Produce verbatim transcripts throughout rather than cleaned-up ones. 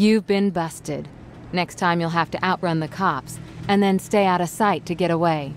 You've been busted. Next time you'll have to outrun the cops and then stay out of sight to get away.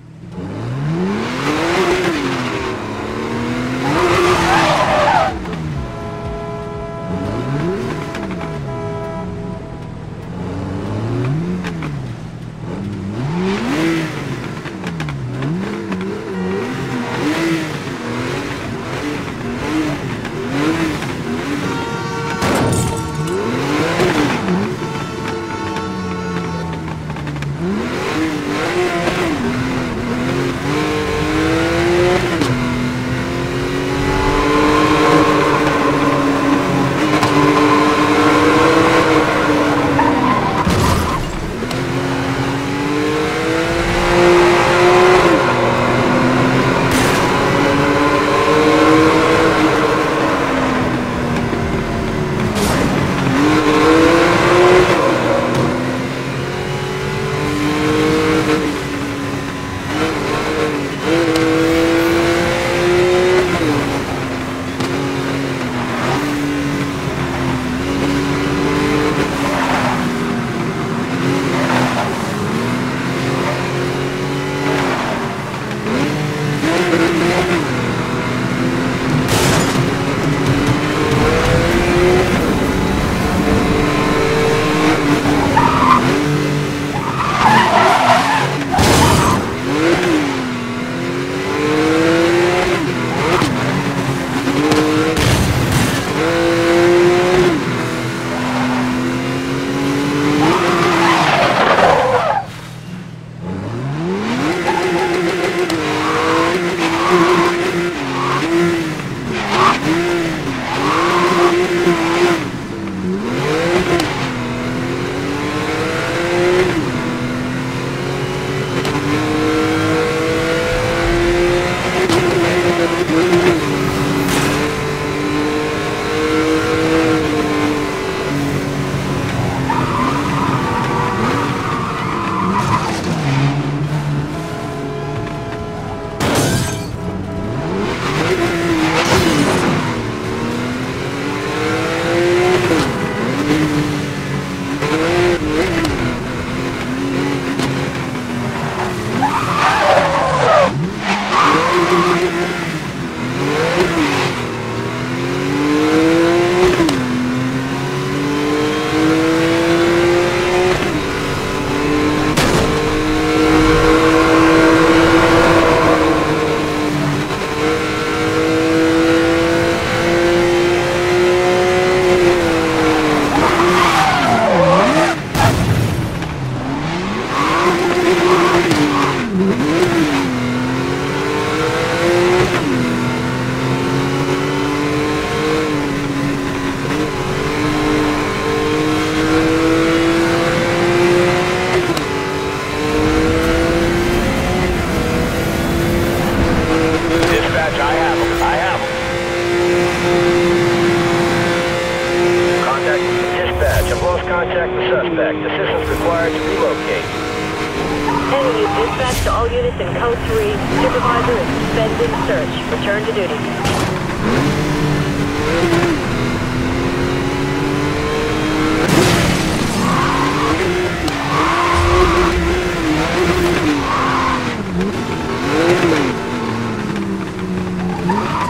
We'll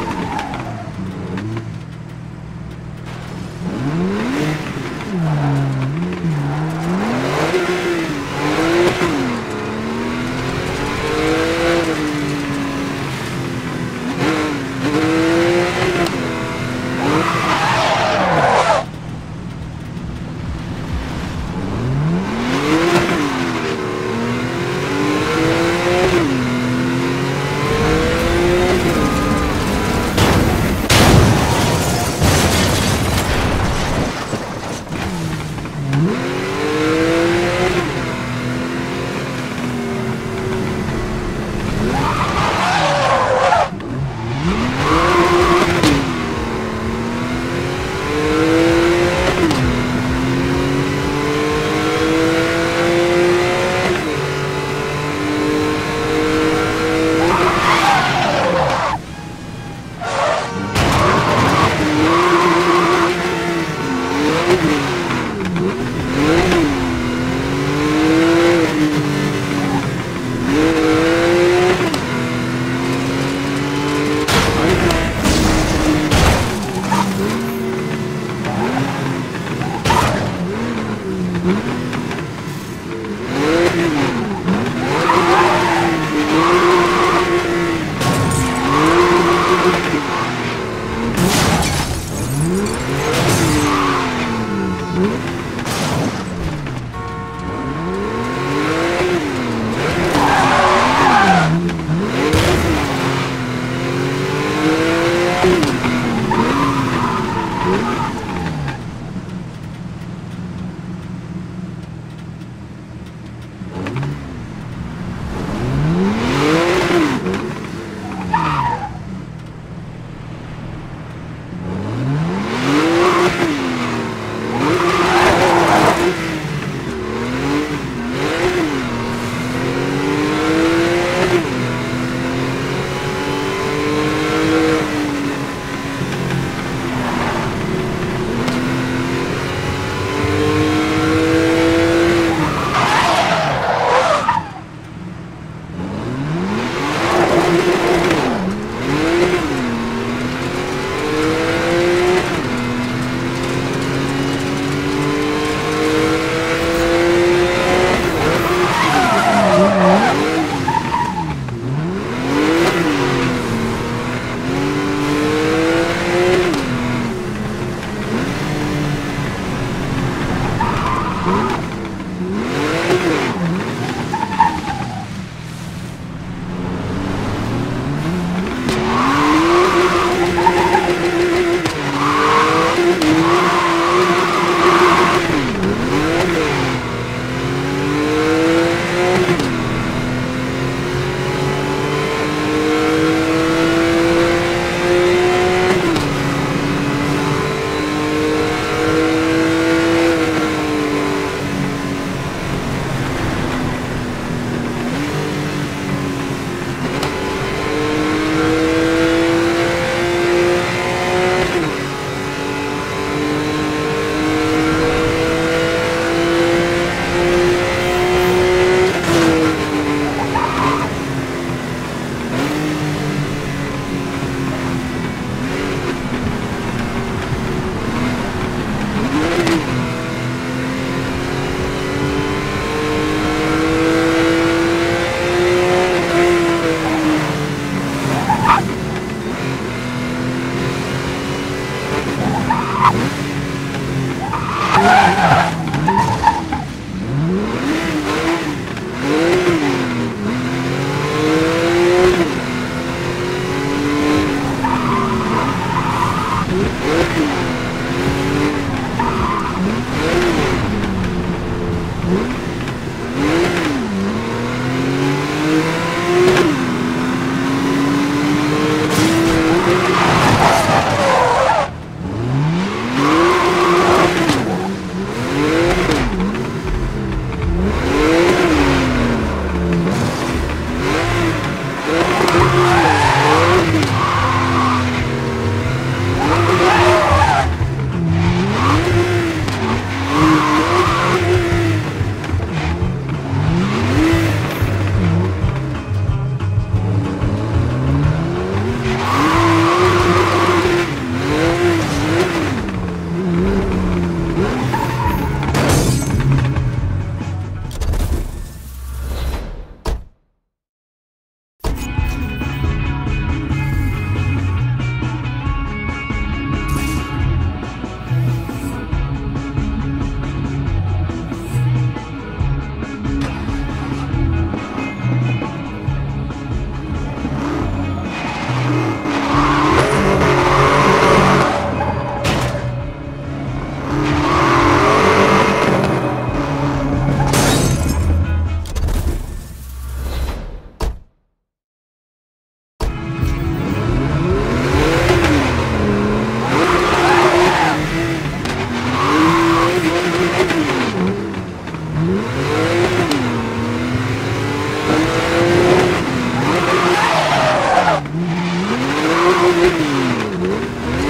be right back. We'll be right back.